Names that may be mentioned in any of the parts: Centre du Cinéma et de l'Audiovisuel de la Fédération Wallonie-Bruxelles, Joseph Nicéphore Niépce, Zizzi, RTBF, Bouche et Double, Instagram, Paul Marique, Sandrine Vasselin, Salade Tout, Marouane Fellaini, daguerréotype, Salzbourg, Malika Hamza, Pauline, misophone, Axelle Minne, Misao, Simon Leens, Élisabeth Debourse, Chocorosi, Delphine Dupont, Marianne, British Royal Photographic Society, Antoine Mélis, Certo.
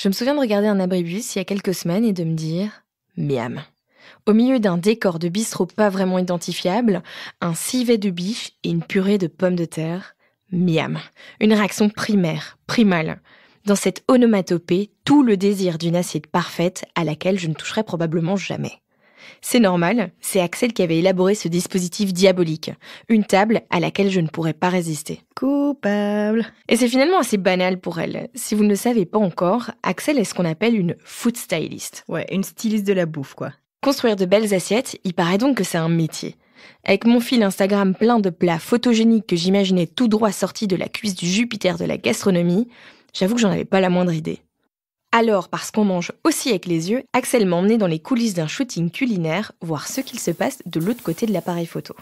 Je me souviens de regarder un abribus il y a quelques semaines et de me dire « miam ». Au milieu d'un décor de bistrot pas vraiment identifiable, un civet de biche et une purée de pommes de terre, miam. Une réaction primaire, primale. Dans cette onomatopée, tout le désir d'une assiette parfaite à laquelle je ne toucherai probablement jamais. C'est normal, c'est Axelle qui avait élaboré ce dispositif diabolique. Une table à laquelle je ne pourrais pas résister. Coupable. Et c'est finalement assez banal pour elle. Si vous ne le savez pas encore, Axelle est ce qu'on appelle une food stylist. Ouais, une styliste de la bouffe quoi. Construire de belles assiettes, il paraît donc que c'est un métier. Avec mon fil Instagram plein de plats photogéniques que j'imaginais tout droit sortis de la cuisse du Jupiter de la gastronomie, j'avoue que j'en avais pas la moindre idée. Alors, parce qu'on mange aussi avec les yeux, Axelle m'a emmenée dans les coulisses d'un shooting culinaire, voir ce qu'il se passe de l'autre côté de l'appareil photo.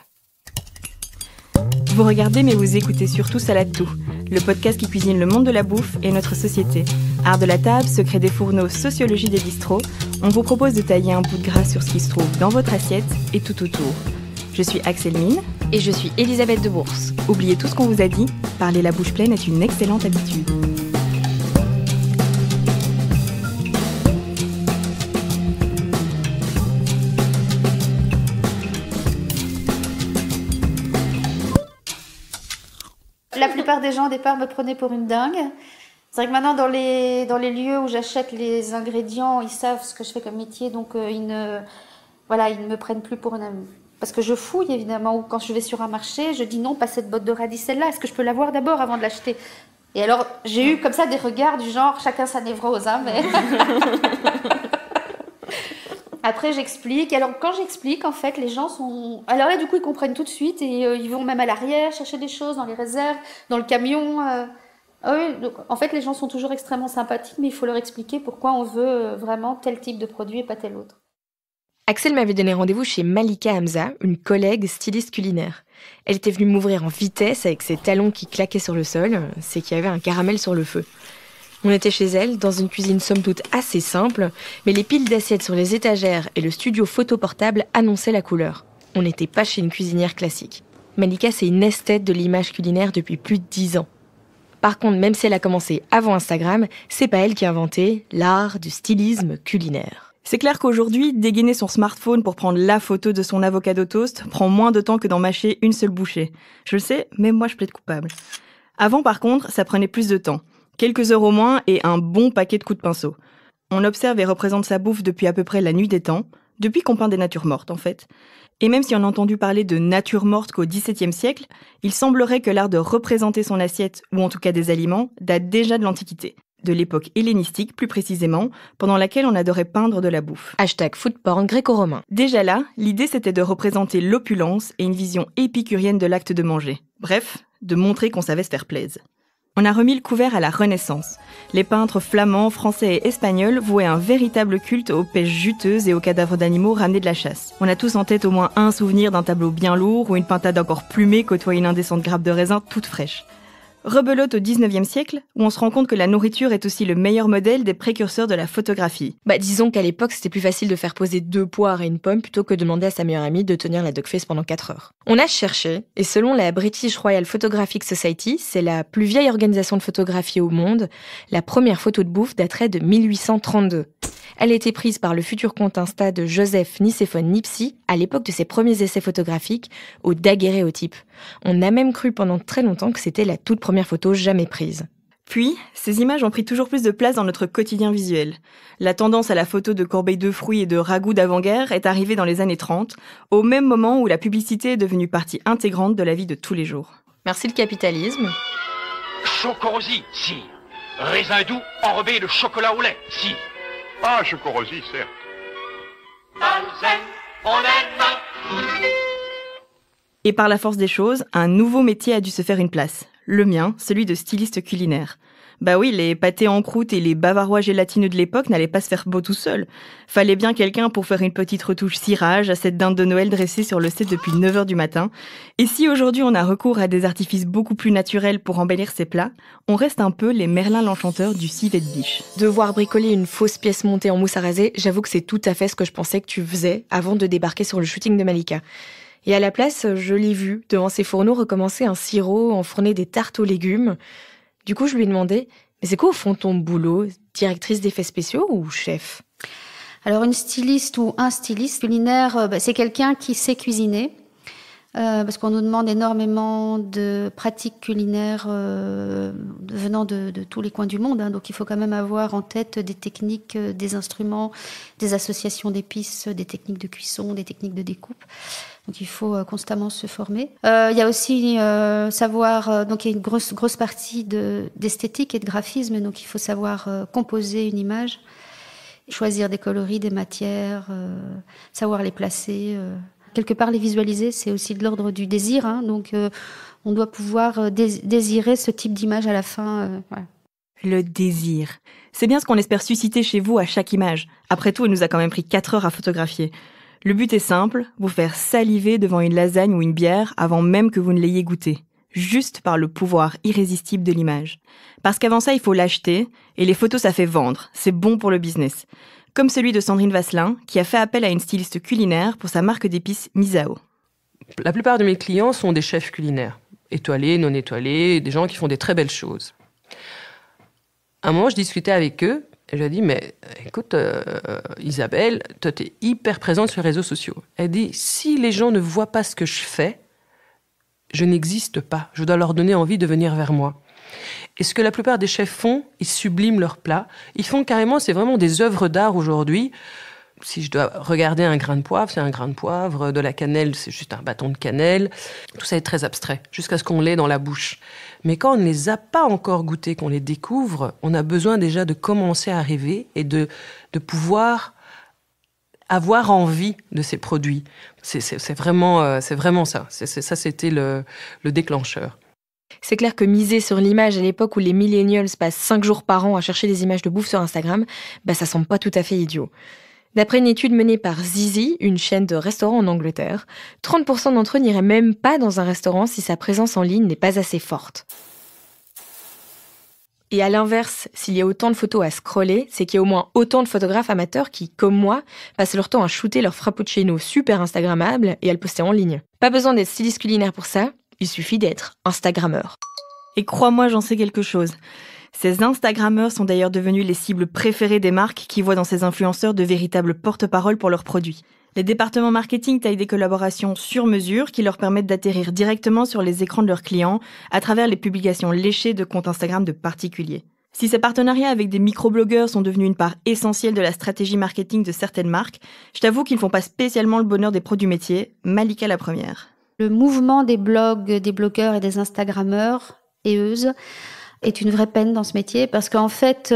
Vous regardez mais vous écoutez surtout Salade Tout, le podcast qui cuisine le monde de la bouffe et notre société. Art de la table, secret des fourneaux, sociologie des bistrots, on vous propose de tailler un bout de gras sur ce qui se trouve dans votre assiette et tout autour. Je suis Axelle Minne et je suis Élisabeth Debourse. Oubliez tout ce qu'on vous a dit, parler la bouche pleine est une excellente habitude. La plupart des gens, au départ, me prenaient pour une dingue. C'est vrai que maintenant, dans les lieux où j'achète les ingrédients, ils savent ce que je fais comme métier, donc ils ne me prennent plus pour une amie. Parce que je fouille, évidemment, ou quand je vais sur un marché, je dis non, pas cette botte de radis, celle-là, est-ce que je peux l'avoir d'abord avant de l'acheter? Et alors, j'ai eu comme ça des regards du genre, chacun sa névrose, hein, mais... Après, j'explique. Alors, quand j'explique, en fait, les gens sont... Alors là, du coup, ils comprennent tout de suite et ils vont même à l'arrière chercher des choses, dans les réserves, dans le camion. Ah oui, donc, en fait, les gens sont toujours extrêmement sympathiques, mais il faut leur expliquer pourquoi on veut vraiment tel type de produit et pas tel autre. Axelle m'avait donné rendez-vous chez Malika Hamza, une collègue styliste culinaire. Elle était venue m'ouvrir en vitesse avec ses talons qui claquaient sur le sol. C'est qu'il y avait un caramel sur le feu. On était chez elle, dans une cuisine somme toute assez simple, mais les piles d'assiettes sur les étagères et le studio photoportable annonçaient la couleur. On n'était pas chez une cuisinière classique. Malika, c'est une esthète de l'image culinaire depuis plus de 10 ans. Par contre, même si elle a commencé avant Instagram, c'est pas elle qui a inventé l'art du stylisme culinaire. C'est clair qu'aujourd'hui, dégainer son smartphone pour prendre la photo de son avocado toast prend moins de temps que d'en mâcher une seule bouchée. Je le sais, mais moi je plaide coupable. Avant par contre, ça prenait plus de temps. Quelques euros moins et un bon paquet de coups de pinceau. On observe et représente sa bouffe depuis à peu près la nuit des temps, depuis qu'on peint des natures mortes en fait. Et même si on a entendu parler de natures mortes qu'au XVIIe siècle, il semblerait que l'art de représenter son assiette, ou en tout cas des aliments, date déjà de l'Antiquité, de l'époque hellénistique plus précisément, pendant laquelle on adorait peindre de la bouffe. #foodporn gréco-romain. Déjà là, l'idée c'était de représenter l'opulence et une vision épicurienne de l'acte de manger. Bref, de montrer qu'on savait se faire plaisir. On a remis le couvert à la Renaissance. Les peintres flamands, français et espagnols vouaient un véritable culte aux pêches juteuses et aux cadavres d'animaux ramenés de la chasse. On a tous en tête au moins un souvenir d'un tableau bien lourd où une pintade encore plumée côtoie une indécente grappe de raisin toute fraîche. Rebelote au XIXe siècle, où on se rend compte que la nourriture est aussi le meilleur modèle des précurseurs de la photographie. Disons qu'à l'époque, c'était plus facile de faire poser 2 poires et une pomme plutôt que de demander à sa meilleure amie de tenir la dogface pendant 4 heures. On a cherché, et selon la British Royal Photographic Society, c'est la plus vieille organisation de photographie au monde, la première photo de bouffe daterait de 1832. Elle a été prise par le futur compte Insta de Joseph Nicéphore Niépce à l'époque de ses premiers essais photographiques au daguerréotype. On a même cru pendant très longtemps que c'était la toute première photo jamais prise. Puis, ces images ont pris toujours plus de place dans notre quotidien visuel. La tendance à la photo de corbeilles de fruits et de ragoûts d'avant-guerre est arrivée dans les années 30, au même moment où la publicité est devenue partie intégrante de la vie de tous les jours. Merci le capitalisme. Chocorosi, si. Raisin doux enrobé de chocolat au lait, si. Ah, chocorosi, certes. Et par la force des choses, un nouveau métier a dû se faire une place. Le mien, celui de styliste culinaire. Oui, les pâtés en croûte et les bavarois gélatineux de l'époque n'allaient pas se faire beau tout seuls. Fallait bien quelqu'un pour faire une petite retouche cirage à cette dinde de Noël dressée sur le set depuis 9h du matin. Et si aujourd'hui on a recours à des artifices beaucoup plus naturels pour embellir ses plats, on reste un peu les Merlin l'Enchanteur du civet de biche. Devoir bricoler une fausse pièce montée en mousse à raser, j'avoue que c'est tout à fait ce que je pensais que tu faisais avant de débarquer sur le shooting de Malika. Et à la place, je l'ai vu, devant ses fourneaux, recommencer un sirop, enfourner des tartes aux légumes. Du coup, je lui ai demandé Mais c'est quoi au fond ton boulot? Directrice d'effets spéciaux ou chef? Alors une styliste ou un styliste culinaire, c'est quelqu'un qui sait cuisiner. Parce qu'on nous demande énormément de pratiques culinaires venant de tous les coins du monde. Hein, donc il faut quand même avoir en tête des techniques, des instruments, des associations d'épices, des techniques de cuisson, des techniques de découpe. Donc il faut constamment se former. Il y a aussi savoir... donc il y a une grosse partie d'esthétique et de graphisme. Donc il faut savoir composer une image, choisir des coloris, des matières, savoir les placer... Quelque part, les visualiser, c'est aussi de l'ordre du désir. Hein, donc, on doit pouvoir désirer ce type d'image à la fin. Voilà. Le désir. C'est bien ce qu'on espère susciter chez vous à chaque image. Après tout, il nous a quand même pris 4 heures à photographier. Le but est simple, vous faire saliver devant une lasagne ou une bière avant même que vous ne l'ayez goûtée. Juste par le pouvoir irrésistible de l'image. Parce qu'avant ça, il faut l'acheter. Et les photos, ça fait vendre. C'est bon pour le business. Comme celui de Sandrine Vasselin, qui a fait appel à une styliste culinaire pour sa marque d'épices Misao. La plupart de mes clients sont des chefs culinaires, étoilés, non étoilés, des gens qui font des très belles choses. À un moment, je discutais avec eux, et je leur ai dit, mais écoute, Isabelle, toi, t'es hyper présente sur les réseaux sociaux. Elle dit, si les gens ne voient pas ce que je fais, je n'existe pas, je dois leur donner envie de venir vers moi. Et ce que la plupart des chefs font, ils subliment leurs plats. Ils font carrément, c'est vraiment des œuvres d'art aujourd'hui. Si je dois regarder un grain de poivre, c'est un grain de poivre. De la cannelle, c'est juste un bâton de cannelle. Tout ça est très abstrait, jusqu'à ce qu'on l'ait dans la bouche. Mais quand on ne les a pas encore goûtés, qu'on les découvre, on a besoin déjà de commencer à rêver et de pouvoir avoir envie de ces produits. C'est vraiment ça. Ça, c'était le déclencheur. C'est clair que miser sur l'image à l'époque où les millennials passent 5 jours par an à chercher des images de bouffe sur Instagram, bah ça semble pas tout à fait idiot. D'après une étude menée par Zizzi, une chaîne de restaurants en Angleterre, 30% d'entre eux n'iraient même pas dans un restaurant si sa présence en ligne n'est pas assez forte. Et à l'inverse, s'il y a autant de photos à scroller, c'est qu'il y a au moins autant de photographes amateurs qui, comme moi, passent leur temps à shooter leur frappuccino super Instagrammables et à le poster en ligne. Pas besoin d'être styliste culinaire pour ça. Il suffit d'être Instagrammeur. Et crois-moi, j'en sais quelque chose. Ces Instagrammeurs sont d'ailleurs devenus les cibles préférées des marques qui voient dans ces influenceurs de véritables porte-parole pour leurs produits. Les départements marketing taillent des collaborations sur mesure qui leur permettent d'atterrir directement sur les écrans de leurs clients à travers les publications léchées de comptes Instagram de particuliers. Si ces partenariats avec des microblogueurs sont devenus une part essentielle de la stratégie marketing de certaines marques, je t'avoue qu'ils ne font pas spécialement le bonheur des pros du métier, Malika la première. Le mouvement des blogs, des blogueurs et des Instagrammeurs et euses est une vraie peine dans ce métier parce qu'en fait,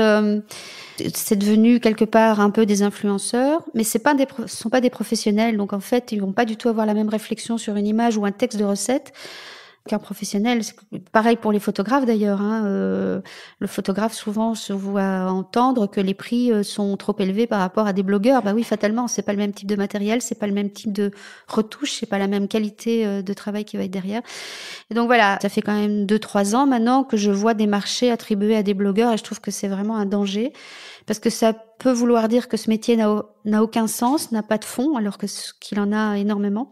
c'est devenu quelque part un peu des influenceurs, mais ce ne sont pas des professionnels. Donc en fait, ils ne vont pas du tout avoir la même réflexion sur une image ou un texte de recette qu'un professionnel. C'est pareil pour les photographes d'ailleurs. Hein. Le photographe souvent se voit entendre que les prix sont trop élevés par rapport à des blogueurs. Bah oui, fatalement, c'est pas le même type de matériel, c'est pas le même type de retouche, c'est pas la même qualité de travail qui va être derrière. Et donc voilà, ça fait quand même 2-3 ans maintenant que je vois des marchés attribués à des blogueurs et je trouve que c'est vraiment un danger parce que ça peut vouloir dire que ce métier n'a aucun sens, n'a pas de fond, alors que ce qu'il en a énormément.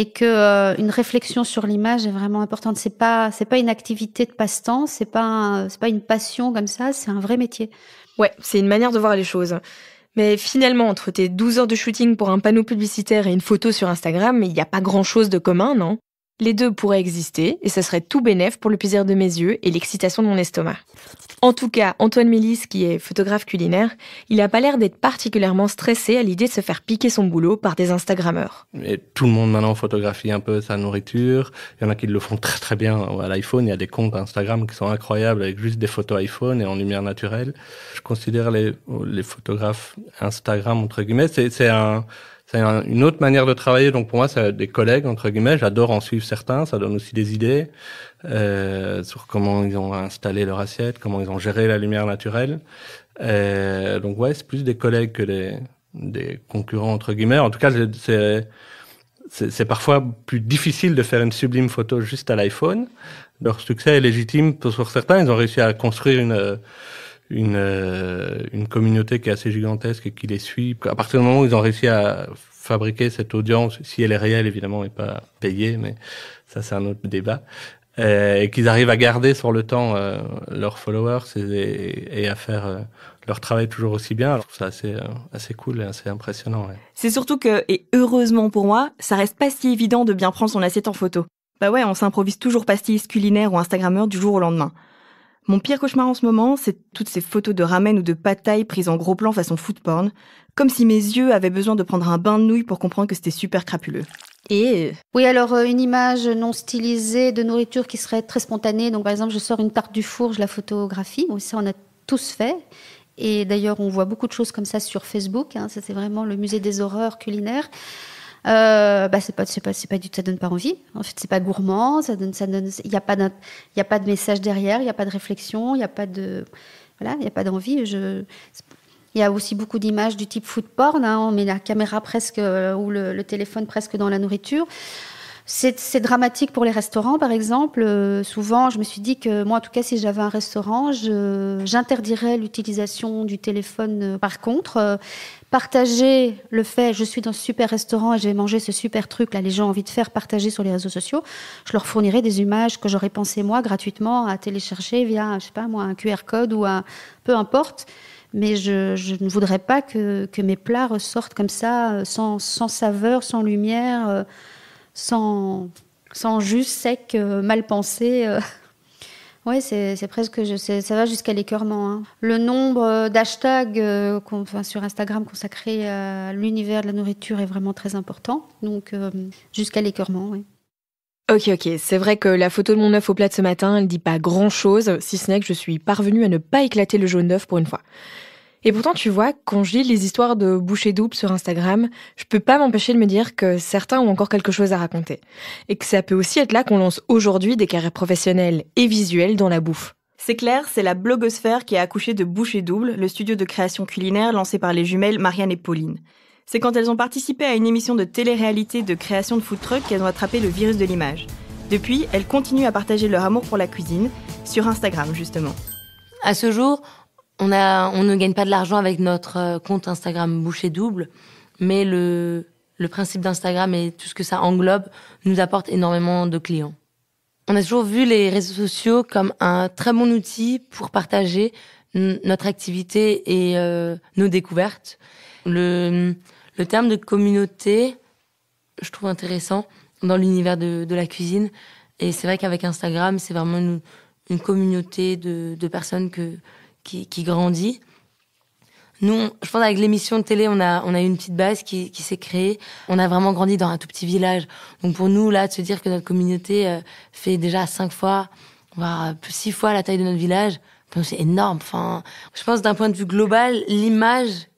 Et que une réflexion sur l'image est vraiment importante. C'est pas une activité de passe-temps, c'est pas une passion comme ça, c'est un vrai métier. Ouais, c'est une manière de voir les choses. Mais finalement, entre tes 12 heures de shooting pour un panneau publicitaire et une photo sur Instagram, il n'y a pas grand-chose de commun, non? Les deux pourraient exister, et ça serait tout bénef pour le plaisir de mes yeux et l'excitation de mon estomac. En tout cas, Antoine Mélis, qui est photographe culinaire, il n'a pas l'air d'être particulièrement stressé à l'idée de se faire piquer son boulot par des Instagrammeurs. Et tout le monde maintenant photographie un peu sa nourriture. Il y en a qui le font très très bien à l'iPhone. Il y a des comptes Instagram qui sont incroyables avec juste des photos iPhone et en lumière naturelle. Je considère les photographes Instagram, entre guillemets, c'est une autre manière de travailler, donc pour moi, c'est des collègues, entre guillemets. J'adore en suivre certains, ça donne aussi des idées sur comment ils ont installé leur assiette, comment ils ont géré la lumière naturelle. Donc ouais, c'est plus des collègues que des concurrents, entre guillemets. En tout cas, c'est parfois plus difficile de faire une sublime photo juste à l'iPhone. Leur succès est légitime pour certains. Ils ont réussi à construire une communauté qui est assez gigantesque et qui les suit. À partir du moment où ils ont réussi à fabriquer cette audience, si elle est réelle évidemment et pas payée, mais ça c'est un autre débat, et qu'ils arrivent à garder sur le temps leurs followers et à faire leur travail toujours aussi bien. Alors, je trouve ça assez cool et assez impressionnant. Ouais. C'est surtout que, et heureusement pour moi, ça reste pas si évident de bien prendre son assiette en photo. Bah ouais, on s'improvise toujours pastilliste culinaire ou Instagrammeur du jour au lendemain. Mon pire cauchemar en ce moment, c'est toutes ces photos de ramen ou de pad thai prises en gros plan façon food porn, comme si mes yeux avaient besoin de prendre un bain de nouilles pour comprendre que c'était super crapuleux. Et... oui, alors une image non stylisée de nourriture qui serait très spontanée. Donc par exemple, je sors une tarte du four, je la photographie. Bon, ça, on a tous fait. Et d'ailleurs, on voit beaucoup de choses comme ça sur Facebook. Hein. Ça, c'est vraiment le musée des horreurs culinaires. Ça donne pas envie. En fait, c'est pas gourmand. Ça donne. Il y a pas de message derrière. Il y a pas de réflexion. Il y a pas d'envie. Il y a aussi beaucoup d'images du type food porn. Hein. On met la caméra presque ou le téléphone presque dans la nourriture. C'est dramatique pour les restaurants, par exemple. Souvent, je me suis dit que moi, en tout cas, si j'avais un restaurant, j'interdirais l'utilisation du téléphone. Par contre, partager le fait, je suis dans ce super restaurant et je vais manger ce super truc, là, les gens ont envie de faire partager sur les réseaux sociaux, je leur fournirais des images que j'aurais pensé, moi, gratuitement, à télécharger via, je sais pas moi, un QR code ou un... peu importe. Mais je ne voudrais pas que mes plats ressortent comme ça, sans saveur, sans lumière... Sans jus sec, mal pensé. Ouais, c'est presque... ça va jusqu'à l'écœurement. Hein. Le nombre d'hashtags sur Instagram consacrés à l'univers de la nourriture est vraiment très important. Donc, jusqu'à l'écœurement, oui. Ok. C'est vrai que la photo de mon œuf au plat de ce matin, elle ne dit pas grand-chose, si ce n'est que je suis parvenue à ne pas éclater le jaune d'œuf pour une fois. Et pourtant, tu vois, quand je lis les histoires de Bouche et Double sur Instagram, je peux pas m'empêcher de me dire que certains ont encore quelque chose à raconter. Et que ça peut aussi être là qu'on lance aujourd'hui des carrières professionnelles et visuelles dans la bouffe. C'est clair, c'est la blogosphère qui a accouché de Bouche et Double, le studio de création culinaire lancé par les jumelles Marianne et Pauline. C'est quand elles ont participé à une émission de télé-réalité de création de food truck qu'elles ont attrapé le virus de l'image. Depuis, elles continuent à partager leur amour pour la cuisine, sur Instagram justement. À ce jour... On ne gagne pas de l'argent avec notre compte Instagram Bouche et Double, mais le principe d'Instagram et tout ce que ça englobe nous apporte énormément de clients. On a toujours vu les réseaux sociaux comme un très bon outil pour partager notre activité et nos découvertes. Le terme de communauté, je trouve intéressant dans l'univers de la cuisine. Et c'est vrai qu'avec Instagram, c'est vraiment une communauté de personnes qui grandit. Nous, je pense, avec l'émission de télé, on a eu une petite base qui s'est créée. On a vraiment grandi dans un tout petit village. Donc pour nous, là, de se dire que notre communauté fait déjà 5 fois, voire 6 fois la taille de notre village, c'est énorme. Enfin, je pense, d'un point de vue global, l'image,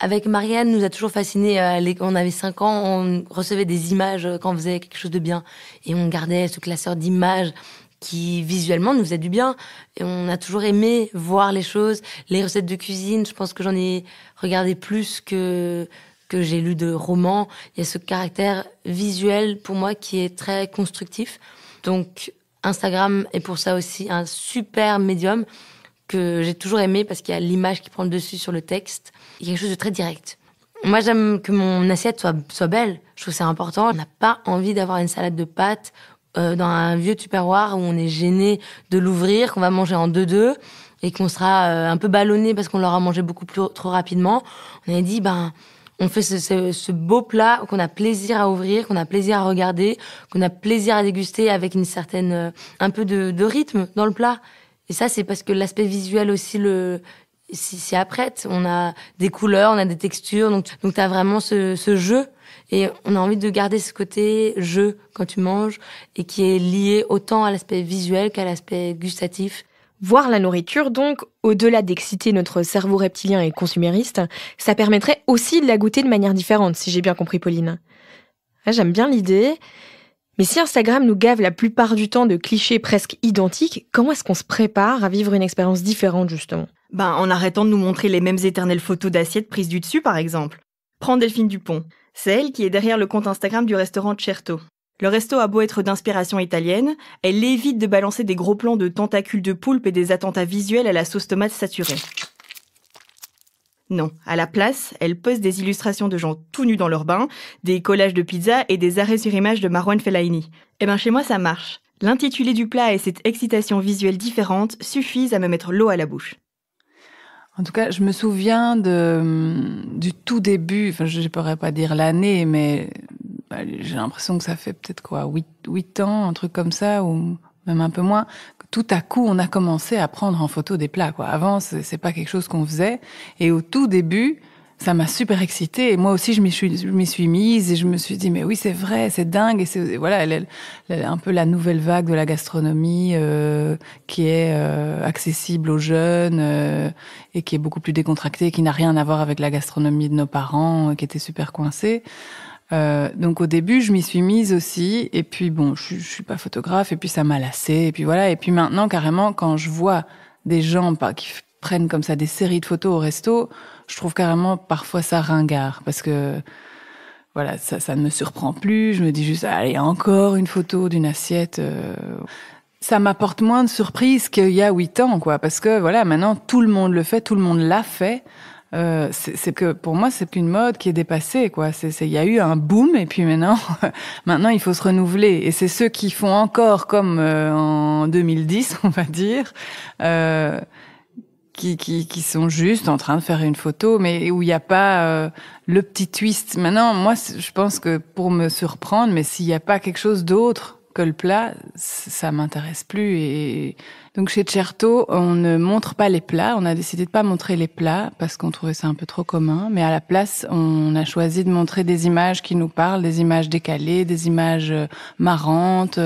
avec Marianne, nous a toujours fascinés. On avait 5 ans, on recevait des images quand on faisait quelque chose de bien. Et on gardait ce classeur d'images qui visuellement nous faisait du bien. Et on a toujours aimé voir les choses, les recettes de cuisine. Je pense que j'en ai regardé plus que j'ai lu de romans. Il y a ce caractère visuel pour moi qui est très constructif. Donc Instagram est pour ça aussi un super médium que j'ai toujours aimé parce qu'il y a l'image qui prend le dessus sur le texte. Il y a quelque chose de très direct. Moi, j'aime que mon assiette soit belle. Je trouve que c'est important. On n'a pas envie d'avoir une salade de pâtes dans un vieux tupperware où on est gêné de l'ouvrir, qu'on va manger en 2-2 et qu'on sera un peu ballonné parce qu'on l'aura mangé beaucoup trop rapidement. On a dit, on fait ce beau plat qu'on a plaisir à ouvrir, qu'on a plaisir à regarder, qu'on a plaisir à déguster avec une certaine, un peu de rythme dans le plat. Et ça, c'est parce que l'aspect visuel aussi s'y apprête. On a des couleurs, on a des textures, donc t'as vraiment ce jeu. Et on a envie de garder ce côté jeu quand tu manges et qui est lié autant à l'aspect visuel qu'à l'aspect gustatif. Voir la nourriture, donc, au-delà d'exciter notre cerveau reptilien et consumériste, ça permettrait aussi de la goûter de manière différente, si j'ai bien compris, Pauline. J'aime bien l'idée, mais si Instagram nous gave la plupart du temps de clichés presque identiques, comment est-ce qu'on se prépare à vivre une expérience différente, justement ? En arrêtant de nous montrer les mêmes éternelles photos d'assiettes prises du dessus, par exemple. Prends Delphine Dupont. C'est elle qui est derrière le compte Instagram du restaurant Certo. Le resto a beau être d'inspiration italienne, elle évite de balancer des gros plans de tentacules de poulpe et des attentats visuels à la sauce tomate saturée. Non, à la place, elle poste des illustrations de gens tout nus dans leur bain, des collages de pizza et des arrêts sur images de Marouane Fellaini. Chez moi, ça marche. L'intitulé du plat et cette excitation visuelle différente suffisent à me mettre l'eau à la bouche. En tout cas, je me souviens du tout début, enfin, je ne pourrais pas dire l'année, mais j'ai l'impression que ça fait peut-être quoi, 8 ans, un truc comme ça, ou même un peu moins. Tout à coup, on a commencé à prendre en photo des plats, quoi. Avant, c'est pas quelque chose qu'on faisait. Et au tout début, ça m'a super excitée. Et moi aussi, je m'y suis mise et je me suis dit, mais oui, c'est vrai, c'est dingue. Et c'est, voilà, un peu la nouvelle vague de la gastronomie, qui est accessible aux jeunes, et qui est beaucoup plus décontractée, qui n'a rien à voir avec la gastronomie de nos parents, qui était super coincée. Donc au début, je m'y suis mise aussi, et puis bon, je suis pas photographe, et puis ça m'a lassée, et puis voilà, et puis maintenant carrément, quand je vois des gens qui prennent comme ça des séries de photos au resto, je trouve carrément parfois ça ringard, parce que voilà, ça ne me surprend plus. Je me dis juste, allez, encore une photo d'une assiette. Ça m'apporte moins de surprise qu'il y a 8 ans, quoi, parce que voilà, maintenant tout le monde le fait, tout le monde l'a fait. C'est que pour moi c'est une mode qui est dépassée, quoi. Il y a eu un boom et puis maintenant il faut se renouveler, et c'est ceux qui font encore comme en 2010, on va dire, qui sont juste en train de faire une photo, mais où il n'y a pas le petit twist. Maintenant, moi je pense que pour me surprendre, mais s'il n'y a pas quelque chose d'autre que le plat, ça m'intéresse plus. Et donc chez Certo, on ne montre pas les plats. On a décidé de pas montrer les plats parce qu'on trouvait ça un peu trop commun. Mais à la place, on a choisi de montrer des images qui nous parlent, des images décalées, des images marrantes.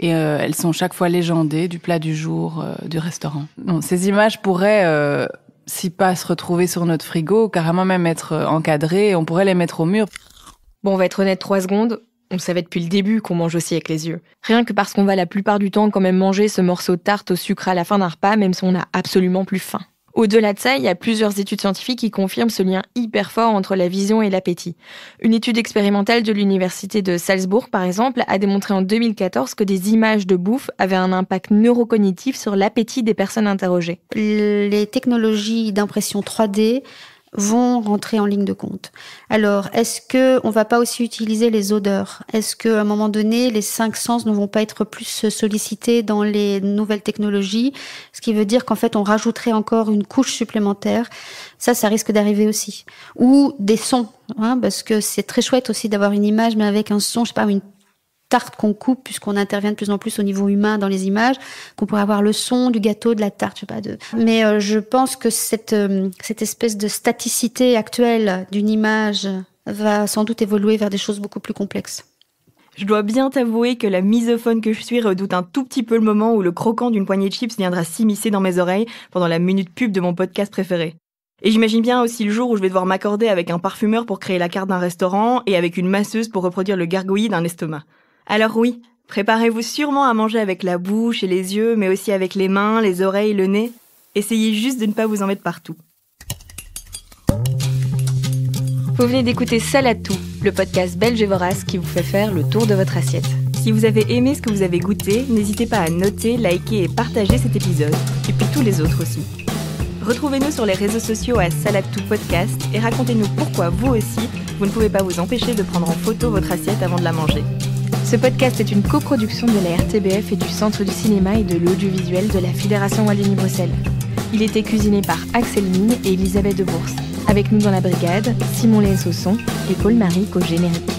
Et elles sont chaque fois légendées du plat du jour du restaurant. Donc, ces images pourraient, si pas se retrouver sur notre frigo, carrément même être encadrées. On pourrait les mettre au mur. Bon, on va être honnête 3 secondes. On savait depuis le début qu'on mange aussi avec les yeux. Rien que parce qu'on va la plupart du temps quand même manger ce morceau de tarte au sucre à la fin d'un repas, même si on n'a absolument plus faim. Au-delà de ça, il y a plusieurs études scientifiques qui confirment ce lien hyper fort entre la vision et l'appétit. Une étude expérimentale de l'université de Salzbourg, par exemple, a démontré en 2014 que des images de bouffe avaient un impact neurocognitif sur l'appétit des personnes interrogées. Les technologies d'impression 3D vont rentrer en ligne de compte. Alors, est-ce qu'on ne va pas aussi utiliser les odeurs? Est-ce qu'à un moment donné, les 5 sens ne vont pas être plus sollicités dans les nouvelles technologies? Ce qui veut dire qu'en fait, on rajouterait encore une couche supplémentaire. Ça risque d'arriver aussi. Ou des sons, hein, parce que c'est très chouette aussi d'avoir une image, mais avec un son, je sais pas, une tarte qu'on coupe, puisqu'on intervient de plus en plus au niveau humain dans les images, qu'on pourrait avoir le son du gâteau, de la tarte, je sais pas. Mais je pense que cette espèce de staticité actuelle d'une image va sans doute évoluer vers des choses beaucoup plus complexes. Je dois bien t'avouer que la misophone que je suis redoute un tout petit peu le moment où le croquant d'une poignée de chips viendra s'immiscer dans mes oreilles pendant la minute pub de mon podcast préféré. Et j'imagine bien aussi le jour où je vais devoir m'accorder avec un parfumeur pour créer la carte d'un restaurant et avec une masseuse pour reproduire le gargouillis d'un estomac. Alors oui, préparez-vous sûrement à manger avec la bouche et les yeux, mais aussi avec les mains, les oreilles, le nez. Essayez juste de ne pas vous en mettre partout. Vous venez d'écouter Salade Tout, le podcast belge et vorace qui vous fait faire le tour de votre assiette. Si vous avez aimé ce que vous avez goûté, n'hésitez pas à noter, liker et partager cet épisode, et puis tous les autres aussi. Retrouvez-nous sur les réseaux sociaux à Salade Tout Podcast et racontez-nous pourquoi vous aussi, vous ne pouvez pas vous empêcher de prendre en photo votre assiette avant de la manger. Ce podcast est une coproduction de la RTBF et du Centre du Cinéma et de l'Audiovisuel de la Fédération Wallonie-Bruxelles. Il était cuisiné par Axelle Minne et Élisabeth Debourse. Avec nous dans la brigade, Simon Leens au son et Paul Marique au générique.